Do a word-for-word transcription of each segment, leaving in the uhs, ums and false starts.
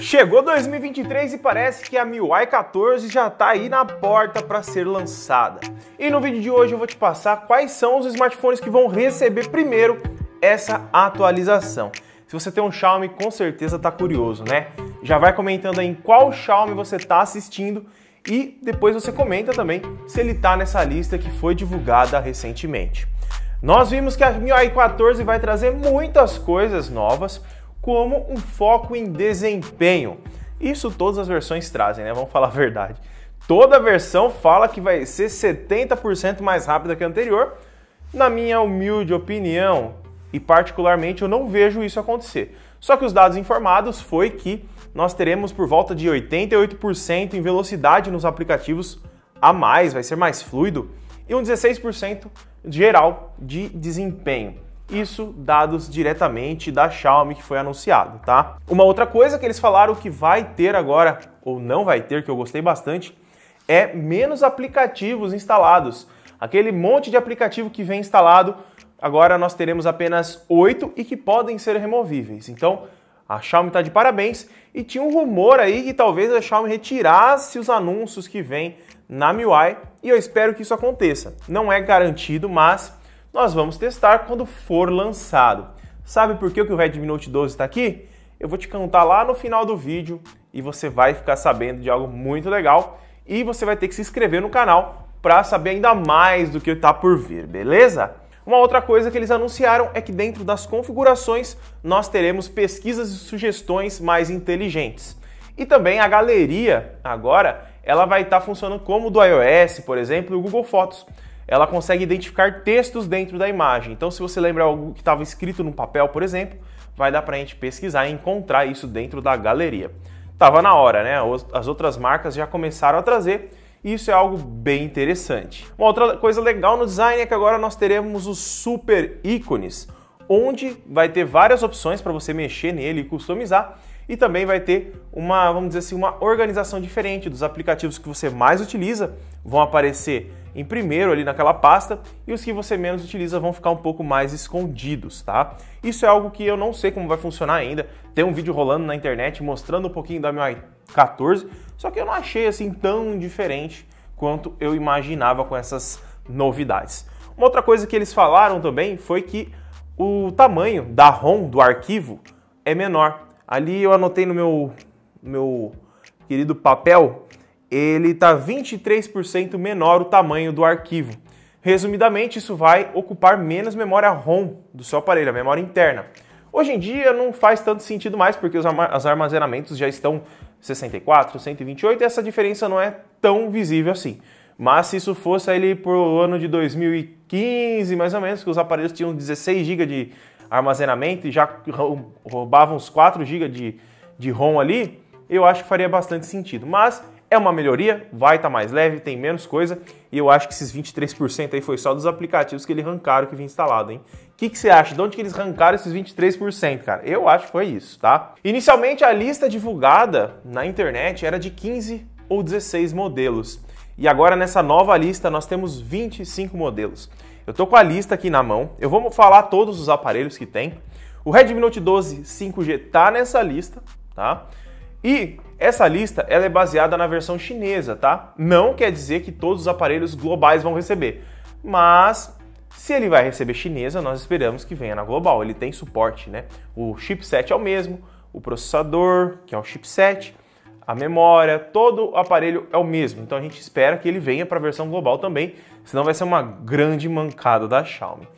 Chegou dois mil e vinte e três e parece que a MIUI quatorze já está aí na porta para ser lançada. E no vídeo de hoje eu vou te passar quais são os smartphones que vão receber primeiro essa atualização. Se você tem um Xiaomi, com certeza está curioso, né? Já vai comentando aí em qual Xiaomi você está assistindo e depois você comenta também se ele está nessa lista que foi divulgada recentemente. Nós vimos que a MIUI quatorze vai trazer muitas coisas novas, como um foco em desempenho. Isso todas as versões trazem, né? Vamos falar a verdade. Toda versão fala que vai ser setenta por cento mais rápida que a anterior. Na minha humilde opinião, e particularmente, eu não vejo isso acontecer. Só que os dados informados foi que nós teremos por volta de oitenta e oito por cento em velocidade nos aplicativos a mais, vai ser mais fluido, e um dezesseis por cento geral de desempenho. Isso dados diretamente da Xiaomi que foi anunciado, tá? Uma outra coisa que eles falaram que vai ter agora, ou não vai ter, que eu gostei bastante, é menos aplicativos instalados. Aquele monte de aplicativo que vem instalado, agora nós teremos apenas oito e que podem ser removíveis. Então, a Xiaomi tá de parabéns e tinha um rumor aí que talvez a Xiaomi retirasse os anúncios que vem na MIUI e eu espero que isso aconteça. Não é garantido, mas nós vamos testar quando for lançado. Sabe por que, que o Redmi Note doze está aqui? Eu vou te contar lá no final do vídeo e você vai ficar sabendo de algo muito legal e você vai ter que se inscrever no canal para saber ainda mais do que está por vir, beleza? Uma outra coisa que eles anunciaram é que dentro das configurações nós teremos pesquisas e sugestões mais inteligentes. E também a galeria agora ela vai estar tá funcionando como do iOS, por exemplo, e o Google Fotos. Ela consegue identificar textos dentro da imagem. Então, se você lembra algo que estava escrito no papel, por exemplo, vai dar para a gente pesquisar e encontrar isso dentro da galeria. Tava na hora, né? As outras marcas já começaram a trazer e isso é algo bem interessante. Uma outra coisa legal no design é que agora nós teremos os super ícones, onde vai ter várias opções para você mexer nele e customizar e também vai ter uma, vamos dizer assim, uma organização diferente dos aplicativos que você mais utiliza vão aparecer em primeiro ali naquela pasta e os que você menos utiliza vão ficar um pouco mais escondidos, tá? Isso é algo que eu não sei como vai funcionar ainda. Tem um vídeo rolando na internet mostrando um pouquinho da MIUI quatorze, só que eu não achei assim tão diferente quanto eu imaginava com essas novidades. Uma outra coisa que eles falaram também foi que o tamanho da ROM, do arquivo, é menor. Ali eu anotei no meu, meu querido papel, ele está vinte e três por cento menor o tamanho do arquivo. Resumidamente, isso vai ocupar menos memória ROM do seu aparelho, a memória interna. Hoje em dia não faz tanto sentido mais, porque os armazenamentos já estão sessenta e quatro, cento e vinte e oito, e essa diferença não é tão visível assim. Mas se isso fosse ali para o ano de dois mil e quinze, mais ou menos, que os aparelhos tinham dezesseis gigas de armazenamento e já roubavam uns quatro gigas de, de ROM ali, eu acho que faria bastante sentido. Mas é uma melhoria, vai estar tá mais leve, tem menos coisa, e eu acho que esses vinte e três por cento aí foi só dos aplicativos que eles arrancaram que vinha instalado, hein? O que, que você acha? De onde que eles arrancaram esses vinte e três por cento, cara? Eu acho que foi isso, tá? Inicialmente a lista divulgada na internet era de quinze ou dezesseis modelos, e agora nessa nova lista nós temos vinte e cinco modelos. Eu tô com a lista aqui na mão, eu vou falar todos os aparelhos que tem. O Redmi Note doze cinco G tá nessa lista, tá? E essa lista ela é baseada na versão chinesa, tá? Não quer dizer que todos os aparelhos globais vão receber, mas se ele vai receber chinesa, nós esperamos que venha na global, ele tem suporte, né? O chipset é o mesmo, o processador, que é o chipset, a memória, todo o aparelho é o mesmo, então a gente espera que ele venha para a versão global também, senão vai ser uma grande mancada da Xiaomi.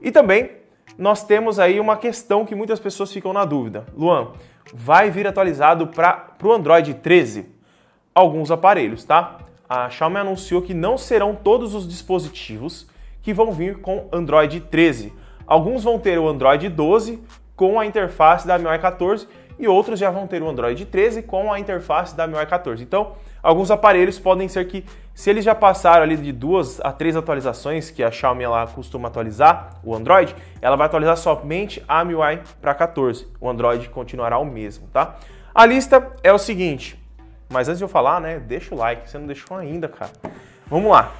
E também nós temos aí uma questão que muitas pessoas ficam na dúvida. Luan, vai vir atualizado para o Android treze alguns aparelhos, tá? A Xiaomi anunciou que não serão todos os dispositivos que vão vir com Android treze. Alguns vão ter o Android doze com a interface da MIUI quatorze e outros já vão ter o Android treze com a interface da MIUI quatorze. Então, alguns aparelhos podem ser que, se eles já passaram ali de duas a três atualizações que a Xiaomi ela costuma atualizar, o Android, ela vai atualizar somente a MIUI para quatorze. O Android continuará o mesmo, tá? A lista é o seguinte, mas antes de eu falar, né, deixa o like, você não deixou ainda, cara. Vamos lá.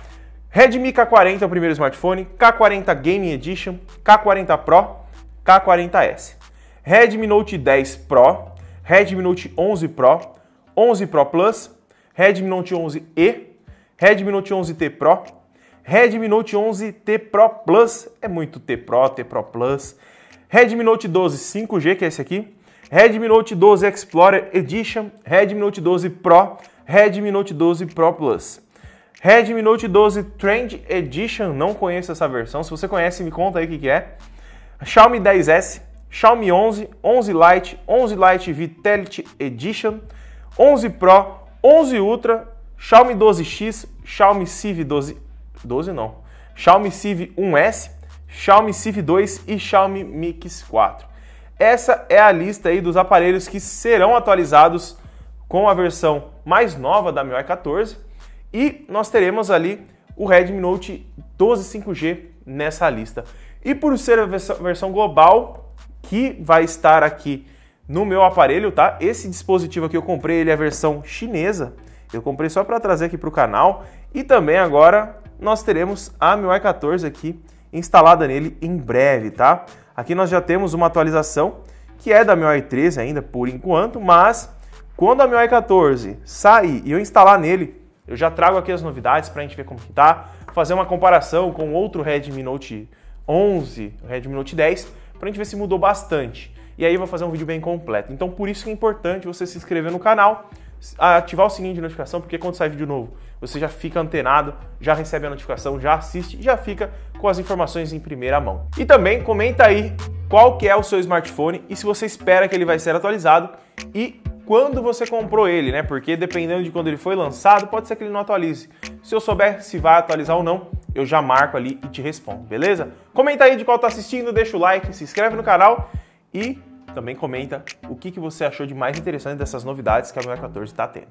Redmi K quarenta é o primeiro smartphone, K quarenta Gaming Edition, K quarenta Pro, K quarenta S. Redmi Note dez Pro, Redmi Note onze Pro, onze Pro Plus, Redmi Note onze E, Redmi Note onze T Pro, Redmi Note onze T Pro Plus, é muito T Pro, T Pro Plus, Redmi Note doze cinco G, que é esse aqui, Redmi Note doze Explorer Edition, Redmi Note doze Pro, Redmi Note doze Pro Plus, Redmi Note doze Trend Edition, não conheço essa versão, se você conhece me conta aí o que, que é, Xiaomi dez S, Xiaomi onze, onze Lite, onze Lite Vitality Edition, onze Pro, onze Ultra, Xiaomi doze X, Xiaomi Civi doze, doze não, Xiaomi Civi um S, Xiaomi Civi dois e Xiaomi Mix quatro. Essa é a lista aí dos aparelhos que serão atualizados com a versão mais nova da M I U I quatorze e nós teremos ali o Redmi Note doze cinco G nessa lista. E por ser a versão global que vai estar aqui no meu aparelho, tá? Esse dispositivo aqui eu comprei, ele é a versão chinesa, eu comprei só para trazer aqui para o canal e também agora nós teremos a M I U I quatorze aqui instalada nele em breve, tá? Aqui nós já temos uma atualização que é da M I U I treze ainda por enquanto, mas quando a M I U I quatorze sair e eu instalar nele, eu já trago aqui as novidades para a gente ver como que tá, fazer uma comparação com outro Redmi Note onze, Redmi Note dez, para a gente ver se mudou bastante. E aí eu vou fazer um vídeo bem completo. Então por isso que é importante você se inscrever no canal, ativar o sininho de notificação, porque quando sai vídeo novo, você já fica antenado, já recebe a notificação, já assiste e já fica com as informações em primeira mão. E também comenta aí qual que é o seu smartphone e se você espera que ele vai ser atualizado e quando você comprou ele, né? Porque dependendo de quando ele foi lançado, pode ser que ele não atualize. Se eu souber se vai atualizar ou não, eu já marco ali e te respondo, beleza? Comenta aí de qual tá assistindo, deixa o like, se inscreve no canal e também comenta o que você achou de mais interessante dessas novidades que a M I U I quatorze está tendo.